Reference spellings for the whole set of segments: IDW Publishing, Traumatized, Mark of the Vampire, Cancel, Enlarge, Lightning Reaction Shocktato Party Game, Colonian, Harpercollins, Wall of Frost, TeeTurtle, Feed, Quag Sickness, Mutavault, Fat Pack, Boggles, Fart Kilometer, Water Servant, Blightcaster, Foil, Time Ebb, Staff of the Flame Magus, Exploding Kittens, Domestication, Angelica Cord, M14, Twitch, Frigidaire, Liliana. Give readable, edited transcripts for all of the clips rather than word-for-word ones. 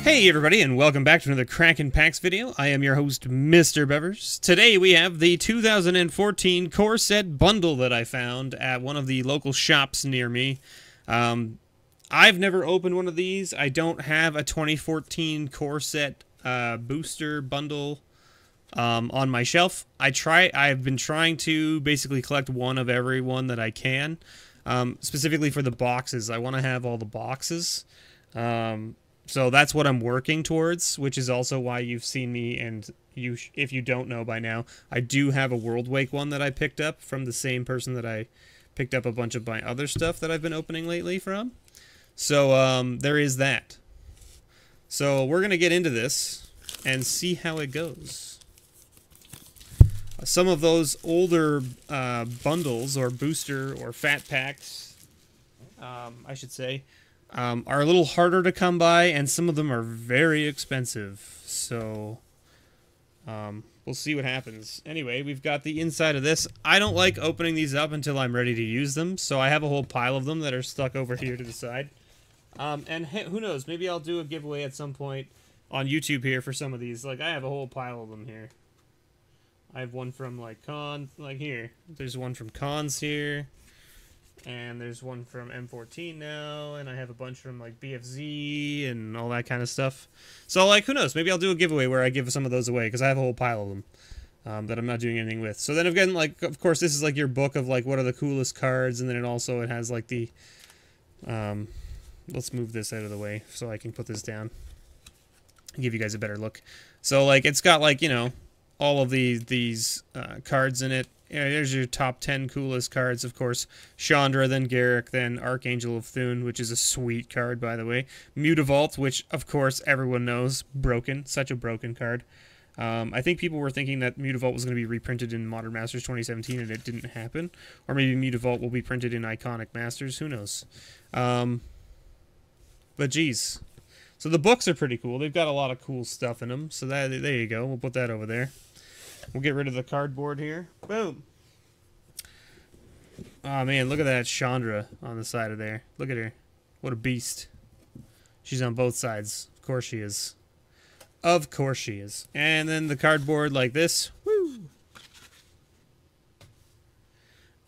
Hey everybody, and welcome back to another Kraken Packs video. I am your host, Mr. Bevers. Today we have the 2014 core set bundle that I found at one of the local shops near me. I've never opened one of these. I don't have a 2014 core set booster bundle on my shelf. I've been trying to basically collect one of every one that I can. Specifically for the boxes, I want to have all the boxes. So that's what I'm working towards, which is also why you've seen me, and if you don't know by now, I do have a Worldwake one that I picked up from the same person that I picked up a bunch of my other stuff that I've been opening lately from. So there is that. So we're going to get into this and see how it goes. Some of those older bundles or booster or fat packs, I should say, are a little harder to come by, and some of them are very expensive, so we'll see what happens. Anyway, we've got the inside of this. I don't like opening these up until I'm ready to use them, so I have a whole pile of them that are stuck over here to the side. And who knows, maybe I'll do a giveaway at some point on YouTube here for some of these. Like, I have a whole pile of them here. I have one from, like, Cons, like here. There's one from Cons here. And there's one from M14 now, and I have a bunch from, like, BFZ and all that kind of stuff. So, like, who knows? Maybe I'll do a giveaway where I give some of those away, because I have a whole pile of them that I'm not doing anything with. So then I've gotten, like, of course, this is, like, your book of, like, what are the coolest cards, and then it also has, like, the... let's move this out of the way so I can put this down and give you guys a better look. So, like, it's got, like, you know, all of these cards in it. There's your top 10 coolest cards, of course. Chandra, then Garruk, then Archangel of Thune, which is a sweet card, by the way. Mutavault, which, of course, everyone knows. Broken. Such a broken card. I think people were thinking that Mutavault was going to be reprinted in Modern Masters 2017, and it didn't happen. Or maybe Mutavault will be printed in Iconic Masters. Who knows? But, geez. So the books are pretty cool. They've got a lot of cool stuff in them. So there you go. We'll put that over there. We'll get rid of the cardboard here. Boom. Oh, man, look at that Chandra on the side of there. Look at her. What a beast. She's on both sides. Of course she is. Of course she is. And then the cardboard like this. Woo!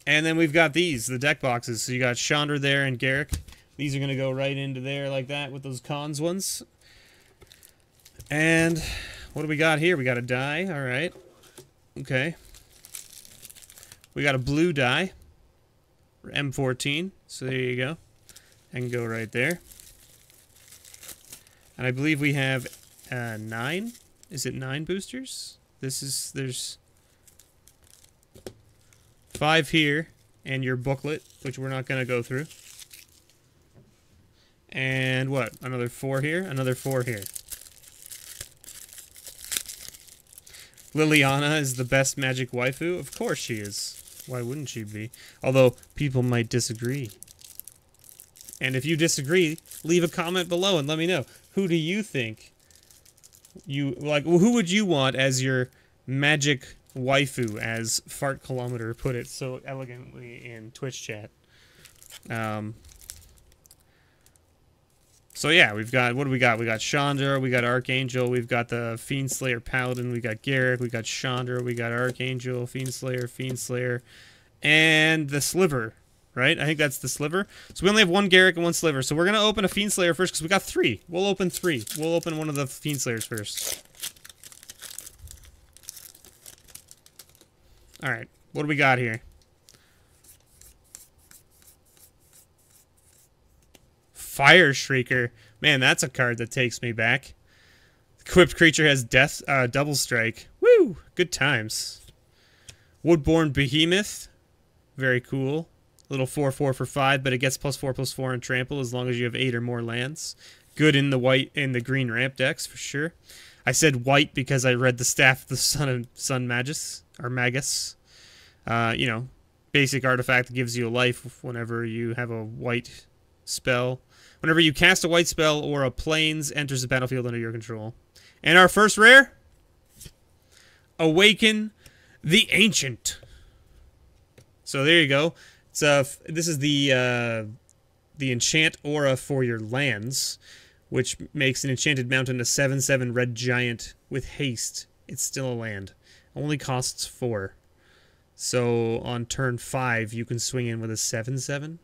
And then we've got these, the deck boxes. So you got Chandra there and Garruk. These are going to go right into there like that with those Cons ones. And what do we got here? We got a die. All right. Okay. We got a blue die. M14. So there you go. I can go right there. And I believe we have 9. Is it 9 boosters? There's 5 here. And your booklet, which we're not going to go through. And what? Another 4 here? Another 4 here. Liliana is the best magic waifu. Of course she is. Why wouldn't she be? Although, people might disagree. And if you disagree, leave a comment below and let me know. Who do you think you... Like, who would you want as your magic waifu, as Fart Kilometer put it so elegantly in Twitch chat? So yeah, we've got, what do we got? We got Chandra, we got Archangel, we've got the Fiendslayer Paladin, we got Garruk, we got Chandra, we got Archangel, Fiendslayer, and the Sliver, right? I think that's the Sliver. So we only have one Garruk and one Sliver, so we're going to open a Fiendslayer first because we got 3. We'll open 3. We'll open one of the Fiendslayers first. Alright, what do we got here? Fire Shrieker. Man, that's a card that takes me back. Equipped creature has death, double strike. Woo! Good times. Woodborne Behemoth. Very cool. Little 4/4 for 5, but it gets +4/+4 and trample as long as you have 8 or more lands. Good in the white and the green ramp decks for sure. I said white because I read the Staff of the Sun Magus. You know, basic artifact that gives you a life whenever you have a white spell. Whenever you cast a white spell or a plains enters the battlefield under your control. And our first rare, Awaken the Ancient. So there you go. It's this is the enchant aura for your lands, which makes an enchanted mountain a 7/7 red giant with haste. It's still a land. Only costs 4. So on turn 5, you can swing in with a 7/7.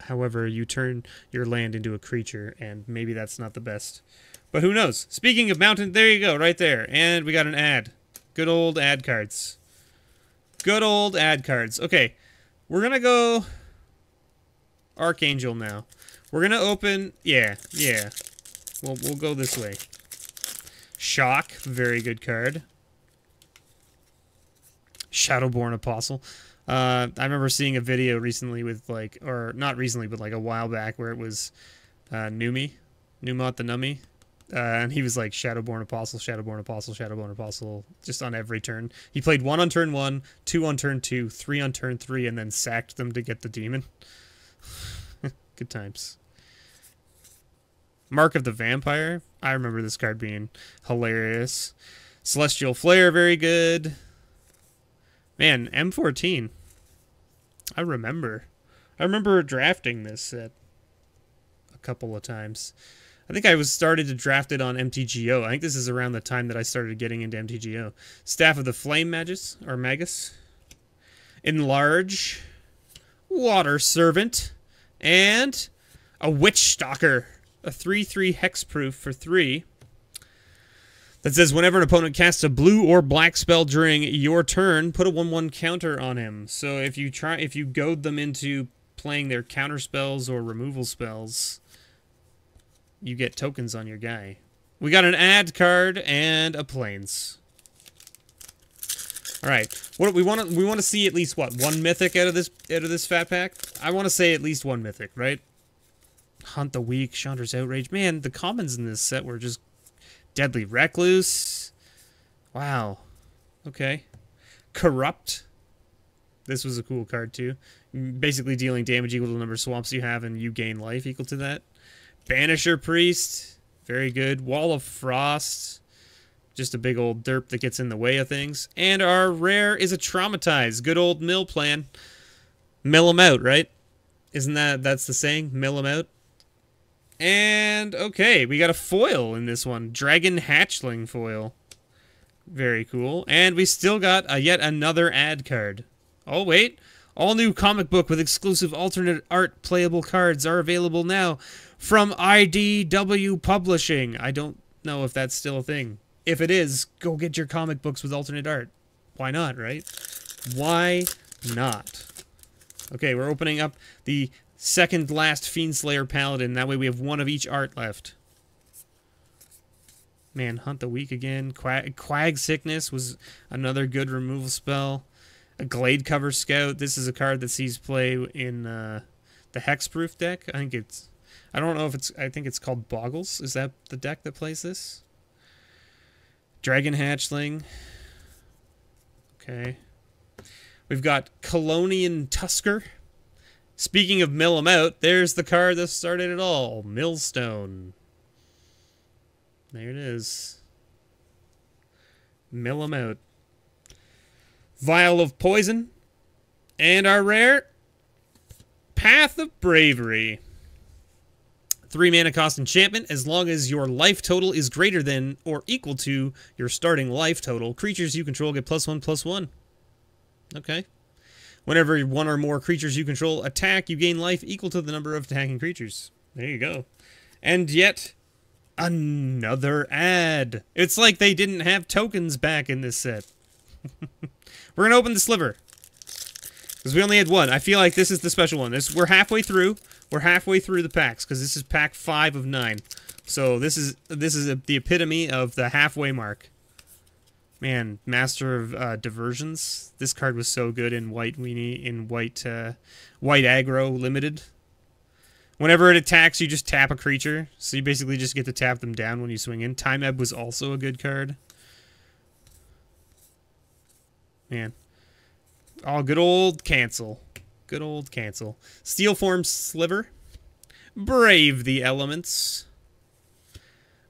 However, you turn your land into a creature, and maybe that's not the best. But who knows? Speaking of mountain, there you go, right there. And we got an ad. Good old ad cards. Good old ad cards. Okay, we're going to go Archangel now. We're going to open... Yeah. We'll go this way. Shock, very good card. Shadowborn Apostle. I remember seeing a video recently with, like, or not recently, but like a while back where it was Numot the Nummy. And he was like, Shadowborn Apostle, Shadowborn Apostle, Shadowborn Apostle, just on every turn. He played 1 on turn 1, 2 on turn 2, 3 on turn 3, and then sacked them to get the demon. Good times. Mark of the Vampire. I remember this card being hilarious. Celestial Flare, very good. Man, M14. I remember drafting this set a couple of times. I think I was started to draft it on MTGO. I think this is around the time that I started getting into MTGO. Staff of the Flame Magus, or Magus. Enlarge. Water Servant. And a Witch Stalker. A 3/3 hexproof for 3. That says, whenever an opponent casts a blue or black spell during your turn, put a 1/1 counter on him. So if you goad them into playing their counter spells or removal spells, you get tokens on your guy. We got an ad card and a plains. All right, what we want to see at least what one mythic out of this fat pack. I want to say at least one mythic, right? Hunt the Weak, Chandra's Outrage. Man, the commons in this set were just. Deadly Recluse. Wow. Okay. Corrupt. This was a cool card, too. Basically dealing damage equal to the number of swamps you have, and you gain life equal to that. Banisher Priest. Very good. Wall of Frost. Just a big old derp that gets in the way of things. And our rare is a Traumatized. Good old mill plan. Mill them out, right? Isn't that's the saying? Mill them out? And, okay, we got a foil in this one. Dragon Hatchling foil. Very cool. And we still got yet another ad card. Oh, wait. All new comic book with exclusive alternate art playable cards are available now from IDW Publishing. I don't know if that's still a thing. If it is, go get your comic books with alternate art. Why not, right? Why not? Okay, we're opening up the... second last Fiendslayer Paladin. That way we have one of each art left. Man, Hunt the Weak again. Quag Sickness was another good removal spell. A Glade Cover Scout. This is a card that sees play in the Hexproof deck. I think it's... I don't know if it's... I think it's called Boggles. Is that the deck that plays this? Dragon Hatchling. Okay. We've got Colonian Tusker. Speaking of mill them out, there's the card that started it all. Millstone. There it is. Mill them out. Vial of Poison. And our rare, Path of Bravery. 3 mana cost enchantment. As long as your life total is greater than or equal to your starting life total, creatures you control get +1/+1. Okay. Whenever one or more creatures you control attack, you gain life equal to the number of attacking creatures. There you go. And yet, another ad. It's like they didn't have tokens back in this set. We're going to open the sliver. Because we only had one. I feel like this is the special one. We're halfway through. We're halfway through the packs. Because this is pack 5 of 9. So this is the epitome of the halfway mark. Man, Master of Diversions. This card was so good in white weenie, in white aggro limited. Whenever it attacks, you just tap a creature. So you basically just get to tap them down when you swing in. Time Ebb was also a good card. Man. Oh, good old Cancel. Good old Cancel. Steel Form Sliver. Brave the Elements.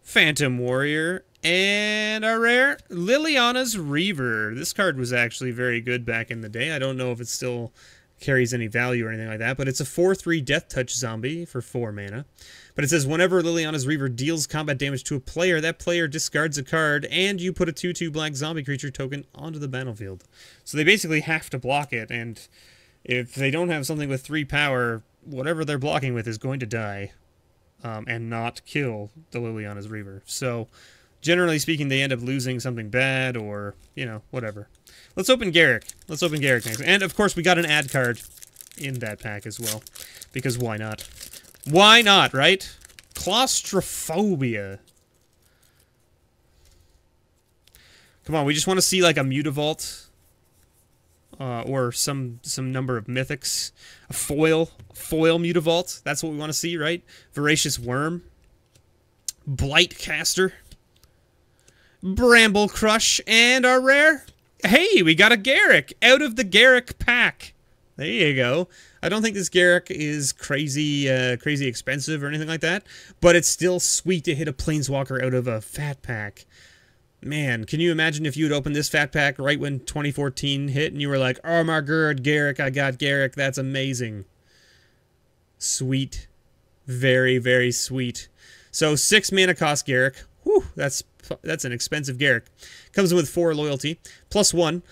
Phantom Warrior. And our rare, Liliana's Reaver. This card was actually very good back in the day. I don't know if it still carries any value or anything like that, but it's a 4/3 Death Touch zombie for 4 mana. But it says, whenever Liliana's Reaver deals combat damage to a player, that player discards a card, and you put a 2/2 black zombie creature token onto the battlefield. So they basically have to block it, and if they don't have something with 3 power, whatever they're blocking with is going to die and not kill the Liliana's Reaver. So generally speaking, they end up losing something bad or, you know, whatever. Let's open Garruk. Let's open Garruk next. And, of course, we got an ad card in that pack as well. Because why not? Why not, right? Claustrophobia. Come on, we just want to see, like, a Mutavault. Or some number of mythics. A foil Mutavault. That's what we want to see, right? Voracious Worm. Blightcaster. Bramble Crush, and our rare. Hey, we got a Garruk out of the Garruk pack. There you go. I don't think this Garruk is crazy expensive or anything like that, but it's still sweet to hit a Planeswalker out of a fat pack. Man, can you imagine if you had opened this fat pack right when 2014 hit and you were like, oh my god, Garruk, I got Garruk, that's amazing. Sweet. Very, very sweet. So 6 mana cost Garruk. Whew, that's an expensive Garruk. Comes with 4 loyalty. +1.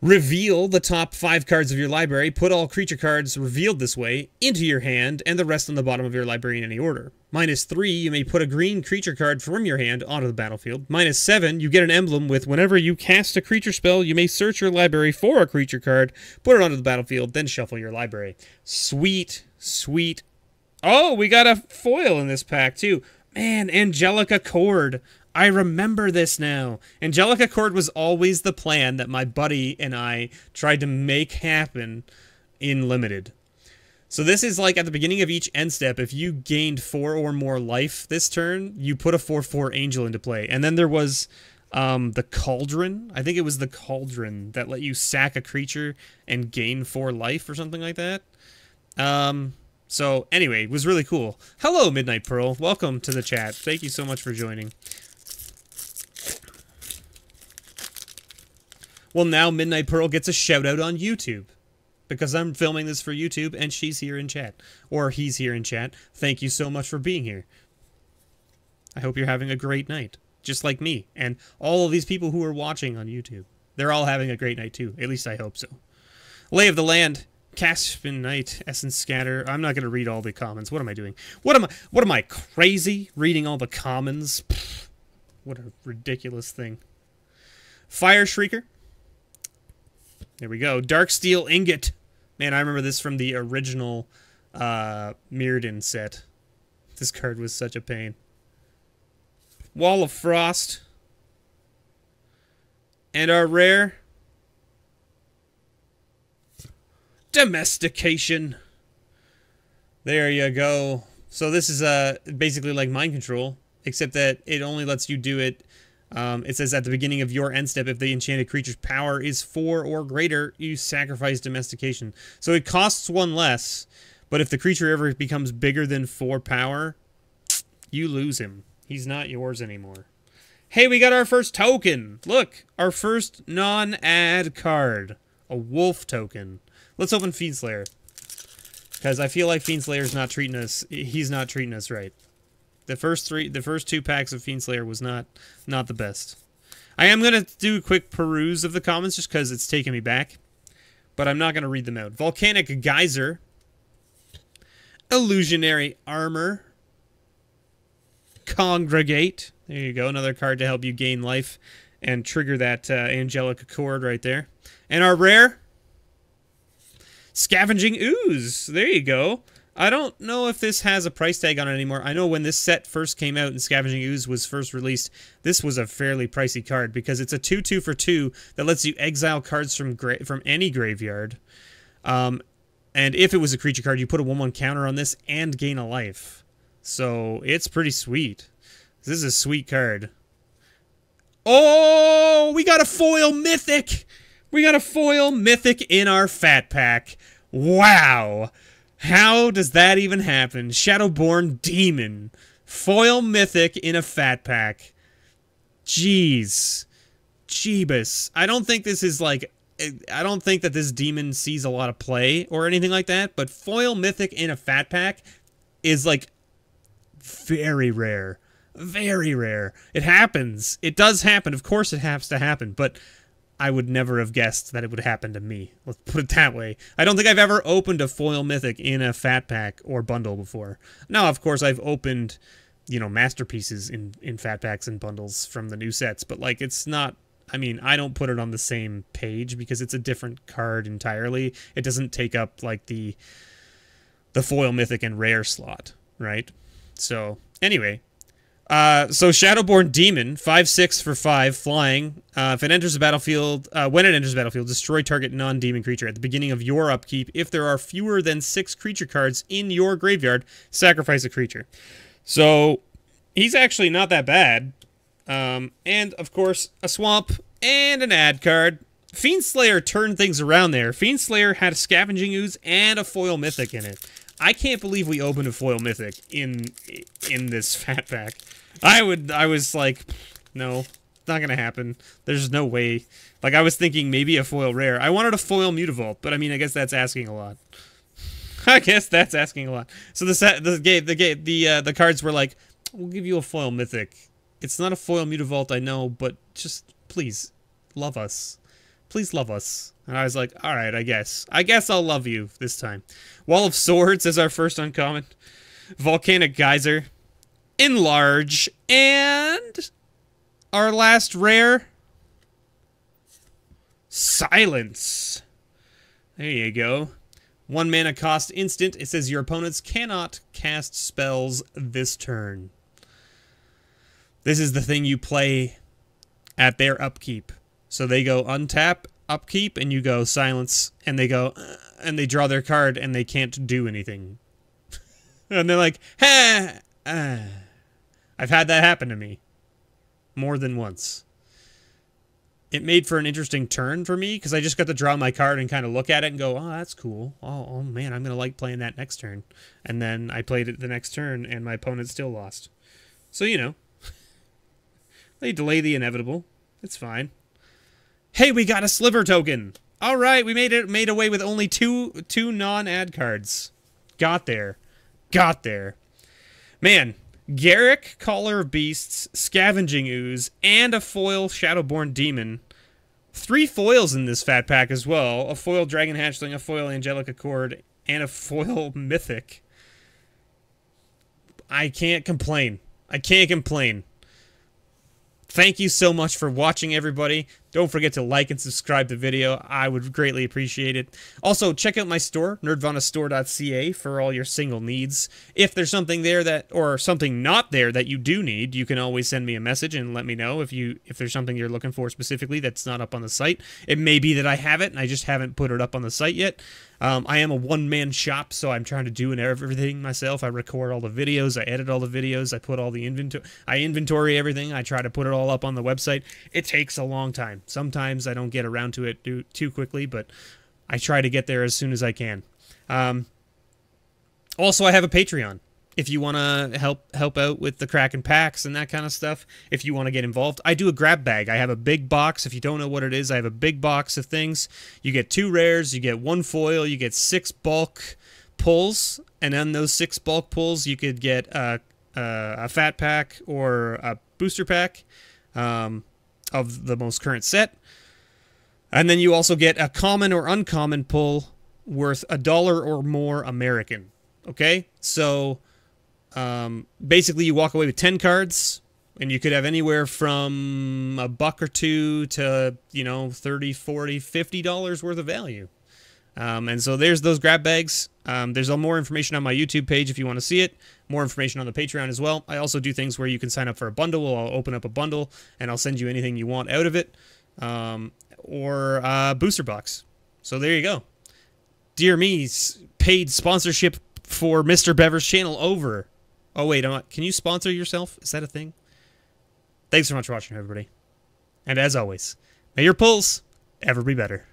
Reveal the top 5 cards of your library. Put all creature cards revealed this way into your hand and the rest on the bottom of your library in any order. -3, you may put a green creature card from your hand onto the battlefield. -7, you get an emblem with whenever you cast a creature spell, you may search your library for a creature card, put it onto the battlefield, then shuffle your library. Sweet, sweet. Oh, we got a foil in this pack, too. Man, Angelica Cord. I remember this now. Angelica Cord was always the plan that my buddy and I tried to make happen in Limited. So this is like at the beginning of each end step, if you gained 4 or more life this turn, you put a 4/4 Angel into play. And then there was the Cauldron. I think it was the Cauldron that let you sack a creature and gain 4 life or something like that. So anyway, it was really cool. Hello, Midnight Pearl. Welcome to the chat. Thank you so much for joining. Well, now Midnight Pearl gets a shout-out on YouTube, because I'm filming this for YouTube, and she's here in chat. Or he's here in chat. Thank you so much for being here. I hope you're having a great night, just like me, and all of these people who are watching on YouTube. They're all having a great night, too. At least I hope so. Lay of the Land. Caspian Knight, Essence Scatter. I'm not going to read all the comments. What am I doing? What am I crazy? Reading all the comments? Pfft, what a ridiculous thing. Fire Shrieker. There we go. Darksteel Ingot. Man, I remember this from the original Mirrodin set. This card was such a pain. Wall of Frost. And our rare, Domestication. There you go. So this is basically like Mind Control, except that it only lets you do it. It says at the beginning of your end step, if the enchanted creature's power is 4 or greater, you sacrifice Domestication. So it costs 1 less, but if the creature ever becomes bigger than 4 power, you lose him. He's not yours anymore. Hey, we got our first token. Look, our first non-ad card, a wolf token. Let's open Fiendslayer, because I feel like Fiendslayer's not treating us. He's not treating us right. The first two packs of Fiendslayer was not the best. I am gonna do a quick peruse of the comments just because it's taking me back, but I'm not gonna read them out. Volcanic Geyser, Illusionary Armor, Congregate. There you go, another card to help you gain life and trigger that Angelica Cord right there. And our rare, Scavenging Ooze. There you go. I don't know if this has a price tag on it anymore. I know when this set first came out and Scavenging Ooze was first released, this was a fairly pricey card because it's a 2/2 for 2 that lets you exile cards from any graveyard. And if it was a creature card, you put a 1/1 counter on this and gain a life. So it's pretty sweet. This is a sweet card. Oh, we got a foil mythic. We got a foil mythic in our fat pack. Wow. How does that even happen? Shadowborn Demon. Foil mythic in a fat pack. Jeez. Jeebus. I don't think this is like... I don't think that this demon sees a lot of play or anything like that, but foil mythic in a fat pack is like very rare. Very rare. It happens. It does happen. Of course it has to happen, but... I would never have guessed that it would happen to me. Let's put it that way. I don't think I've ever opened a foil mythic in a fat pack or bundle before. Now, of course, I've opened, you know, masterpieces in fat packs and bundles from the new sets, but like it's not, I mean, I don't put it on the same page because it's a different card entirely. It doesn't take up like the foil mythic and rare slot, right? So anyway, so Shadowborn Demon, 5/6 for 5, flying. If it enters the battlefield, when it enters the battlefield, destroy target non-demon creature at the beginning of your upkeep. If there are fewer than 6 creature cards in your graveyard, sacrifice a creature. So he's actually not that bad. And of course, a swamp and an ad card. Fiendslayer turned things around there. Fiendslayer had a Scavenging Ooze and a foil mythic in it. I can't believe we opened a foil mythic in this fat pack. I was like, no, it's not gonna happen. There's no way. Like, I was thinking maybe a foil rare. I wanted a foil Mutavault, but I mean, I guess that's asking a lot. I guess that's asking a lot. So the cards were like, we'll give you a foil mythic. It's not a foil Mutavault, I know, but just please love us. Please love us. And I was like, all right, I guess. I guess I'll love you this time. Wall of Swords is our first uncommon. Volcanic Geyser. Enlarge. And our last rare. Silence. There you go. 1 mana cost instant. It says your opponents cannot cast spells this turn. This is the thing you play at their upkeep. So they go untap, upkeep, and you go silence, and they go, and they draw their card, and they can't do anything. And they're like, ha! Ah. I've had that happen to me. More than once. It made for an interesting turn for me, because I just got to draw my card and kind of look at it and go, oh, that's cool. Oh man, I'm going to like playing that next turn. And then I played it the next turn, and my opponent still lost. So, you know. They delay the inevitable. It's fine. Hey, we got a sliver token. All right, we made away with only two non-ad cards. Got there. Got there. Man, Garruk, Caller of Beasts, Scavenging Ooze, and a foil Shadowborn Demon. 3 foils in this fat pack as well. A foil Dragon Hatchling, a foil Angelica Cord, and a foil Mythic. I can't complain. I can't complain. Thank you so much for watching, everybody. Don't forget to like and subscribe to the video. I would greatly appreciate it. Also, check out my store, nerdvanastore.ca, for all your single needs. If there's something there that, or something not there that you do need, you can always send me a message and let me know if there's something you're looking for specifically that's not up on the site. It may be that I have it and I just haven't put it up on the site yet. I am a one-man shop, so I'm trying to do everything myself. I record all the videos, I edit all the videos, I put all the inventory, I inventory everything, I try to put it all up on the website. It takes a long time. Sometimes I don't get around to it too quickly, but I try to get there as soon as I can. Also, I have a Patreon. If you want to help out with the Kraken Packs and that kind of stuff, if you want to get involved, I do a grab bag. I have a big box. If you don't know what it is, I have a big box of things. You get 2 rares, you get 1 foil, you get 6 bulk pulls, and on those 6 bulk pulls, you could get a fat pack or a booster pack of the most current set. And then you also get a common or uncommon pull worth $1 or more American. Okay? So... basically you walk away with 10 cards, and you could have anywhere from $1 or $2 to, you know, $30, $40, $50 worth of value. And so there's those grab bags. There's more information on my YouTube page if you want to see it. More information on the Patreon as well. I also do things where you can sign up for a bundle. I'll open up a bundle and I'll send you anything you want out of it. Or a booster box. So there you go. Dear me's paid sponsorship for Mr. Bevers' channel over. Oh, wait, can you sponsor yourself? Is that a thing? Thanks so much for watching, everybody. And as always, may your pulls ever be better.